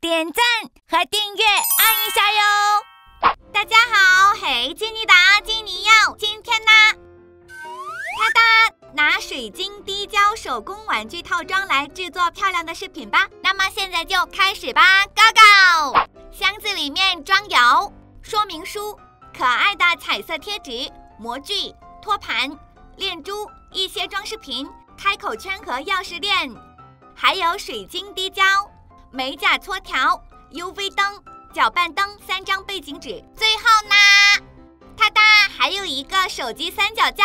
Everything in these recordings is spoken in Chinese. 点赞和订阅按一下哟！大家好，嘿，基尼达，基尼要，今天呢，哒哒，拿水晶滴胶手工玩具套装来制作漂亮的饰品吧。那么现在就开始吧 ，Go Go！ 箱子里面装有说明书、可爱的彩色贴纸、模具、托盘、链珠、一些装饰品、开口圈和钥匙链，还有水晶滴胶。 美甲搓条、UV 灯、搅拌灯、3张背景纸，最后呢，哒哒还有一个手机三脚架。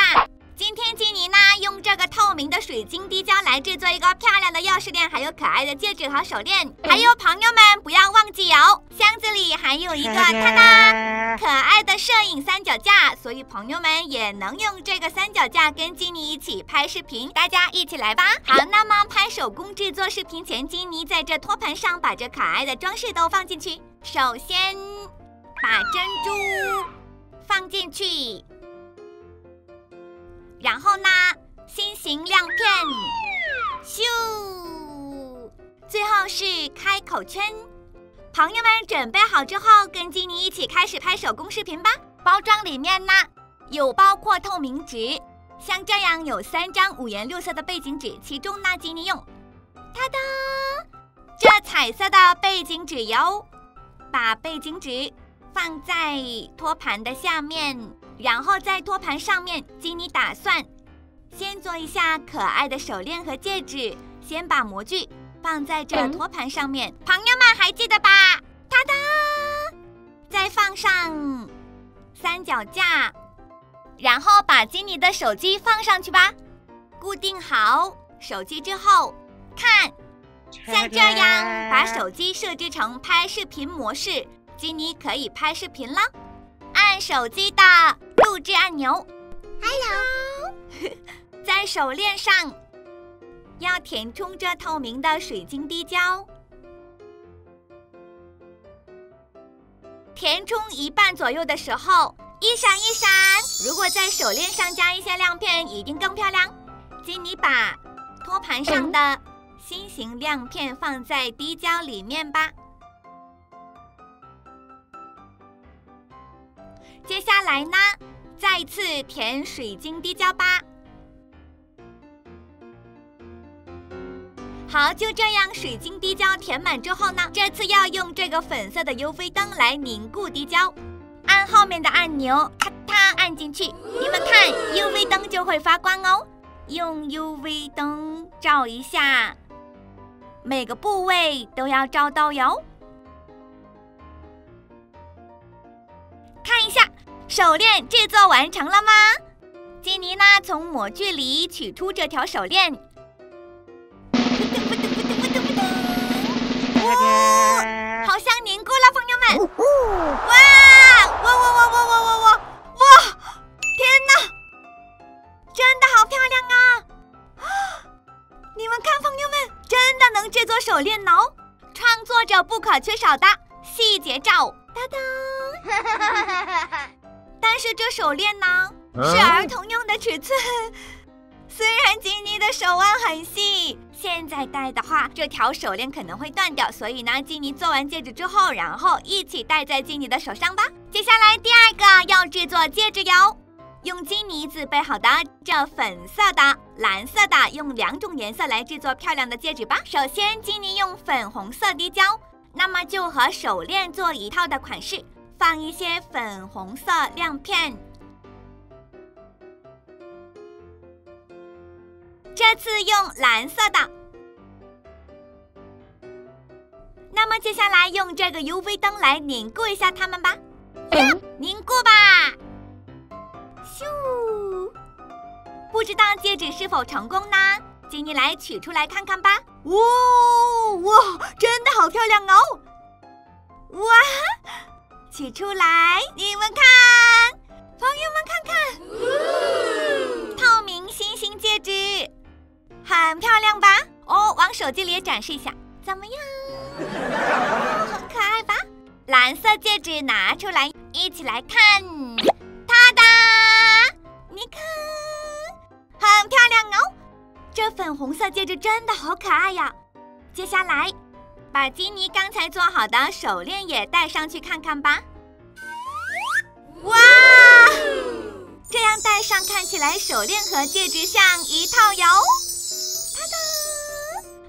今天基尼呢用这个透明的水晶滴胶来制作一个漂亮的钥匙链，还有可爱的戒指和手链。还有朋友们不要忘记哦，箱子里还有一个哒哒可爱的摄影三脚架，所以朋友们也能用这个三脚架跟基尼一起拍视频。大家一起来吧！好，那么拍手工制作视频前，基尼在这托盘上把这可爱的装饰都放进去。首先把珍珠放进去。 然后呢，心形亮片，咻！最后是开口圈。朋友们准备好之后，跟基尼一起开始拍手工视频吧。包装里面呢，有包括透明纸，像这样有3张5颜6色的背景纸，其中呢，基尼用，哒哒，这彩色的背景纸油，把背景纸放在托盘的下面。 然后在托盘上面，基尼打算先做一下可爱的手链和戒指，先把模具放在这托盘上面。朋友们还记得吧？哒哒，再放上三脚架，然后把基尼的手机放上去吧。固定好手机之后，看，像这样把手机设置成拍视频模式，基尼可以拍视频了。 按手机的录制按钮 ，Hello， 在手链上要填充这透明的水晶滴胶，填充一半左右的时候，一闪一闪。如果在手链上加一些亮片，一定更漂亮。基尼把托盘上的心形亮片放在滴胶里面吧。 接下来呢，再次填水晶滴胶吧。好，就这样，水晶滴胶填满之后呢，这次要用这个粉色的 UV 灯来凝固滴胶。按后面的按钮，咔嚓按进去，你们看 ，UV 灯就会发光哦。用 UV 灯照一下，每个部位都要照到哟。 看一下，手链制作完成了吗？基尼呢，从模具里取出这条手链，哇，好像凝固了，朋友们！哇，哇！天哪，真的好漂亮啊！你们看，朋友们，真的能制作手链哦！创作者不可缺少的细节照，哒哒。 但是这手链呢，是儿童用的尺寸。虽然基尼的手腕很细，现在戴的话，这条手链可能会断掉。所以呢，基尼做完戒指之后，然后一起戴在基尼的手上吧。接下来第二个要制作戒指哟，用基尼自备好的这粉色的、蓝色的，用2种颜色来制作漂亮的戒指吧。首先，基尼用粉红色滴胶，那么就和手链做一套的款式。 放一些粉红色亮片，这次用蓝色的。那么接下来用这个 UV 灯来凝固一下它们吧，凝固吧！咻！不知道戒指是否成功呢？基尼来取出来看看吧。哇、哦、哇，真的好漂亮哦！哇！ 取出来，你们看，朋友们看看，透明心形戒指，很漂亮吧？哦，往手机里也展示一下，怎么样？哦、很可爱吧？蓝色戒指拿出来，一起来看，哒哒，你看，很漂亮哦。这粉红色戒指真的好可爱呀！接下来，把基尼刚才做好的手链也戴上去看看吧。哇，这样戴上看起来手链和戒指像一套哟。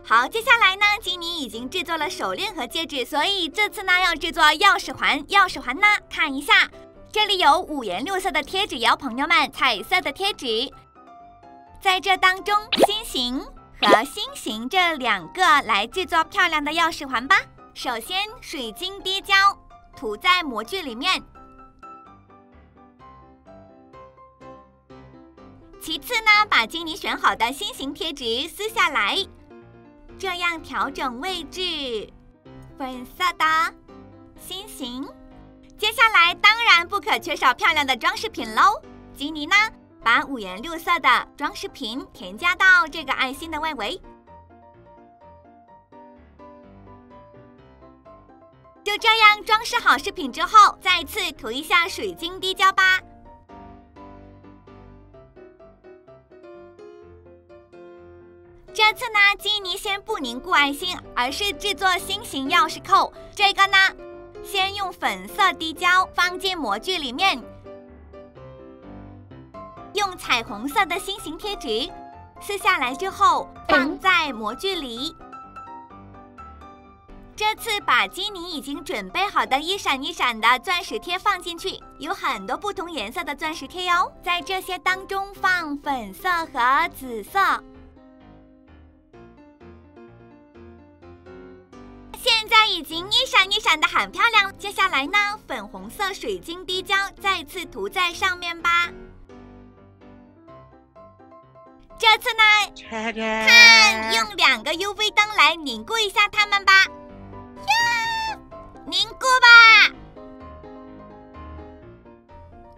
好，接下来呢，基尼已经制作了手链和戒指，所以这次呢要制作钥匙环。钥匙环呢，看一下，这里有五颜六色的贴纸哟，朋友们，彩色的贴纸。 在这当中，心形和心形这两个来制作漂亮的钥匙环吧。首先，水晶滴胶涂在模具里面。其次呢，把基尼选好的心形贴纸撕下来，这样调整位置。粉色的心形。接下来，当然不可缺少漂亮的装饰品喽。基尼呢？ 把五颜六色的装饰品添加到这个爱心的外围，就这样装饰好饰品之后，再次涂一下水晶滴胶吧。这次呢，基尼先不凝固爱心，而是制作心形钥匙扣。这个呢，先用粉色滴胶放进模具里面。 用彩虹色的心形贴纸撕下来之后，放在模具里。这次把基尼已经准备好的一闪一闪的钻石贴放进去，有很多不同颜色的钻石贴哟。在这些当中放粉色和紫色。现在已经一闪一闪的很漂亮。接下来呢，粉红色水晶滴胶再次涂在上面吧。 这次呢，看用两个 UV 灯来凝固一下它们吧，呀，凝固吧！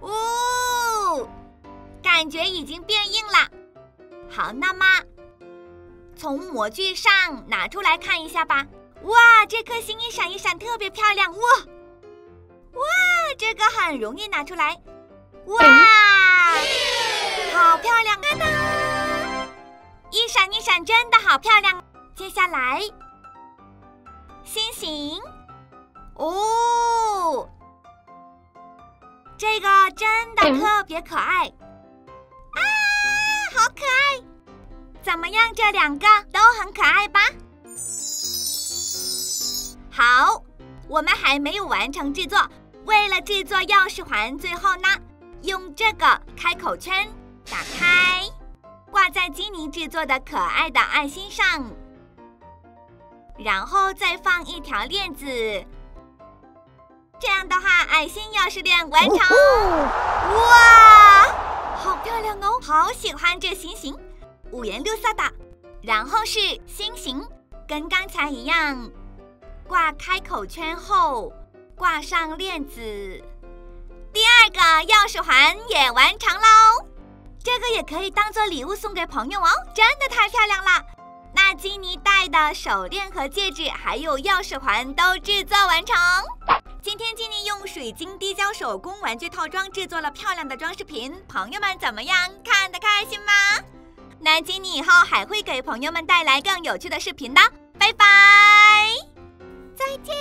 哦，感觉已经变硬了。好，那么从模具上拿出来看一下吧。哇，这颗星一闪一闪，特别漂亮。哇，哇，这个很容易拿出来。哇，好漂亮！哒哒。 一闪一闪，真的好漂亮！接下来，心形，哦，这个真的特别可爱啊，好可爱！怎么样，这两个都很可爱吧？好，我们还没有完成制作。为了制作钥匙环，最后呢，用这个开口圈打开。 挂在基尼制作的可爱的爱心上，然后再放一条链子。这样的话，爱心钥匙链完成。哇，好漂亮哦！好喜欢这心形，五颜六色的。然后是心形，跟刚才一样，挂开口圈后挂上链子。第二个钥匙环也完成喽。 这个也可以当做礼物送给朋友哦，真的太漂亮了！那基尼戴的手链和戒指，还有钥匙环都制作完成。今天基尼用水晶滴胶手工玩具套装制作了漂亮的装饰品，朋友们怎么样？看得开心吗？那基尼以后还会给朋友们带来更有趣的视频的，拜拜，再见。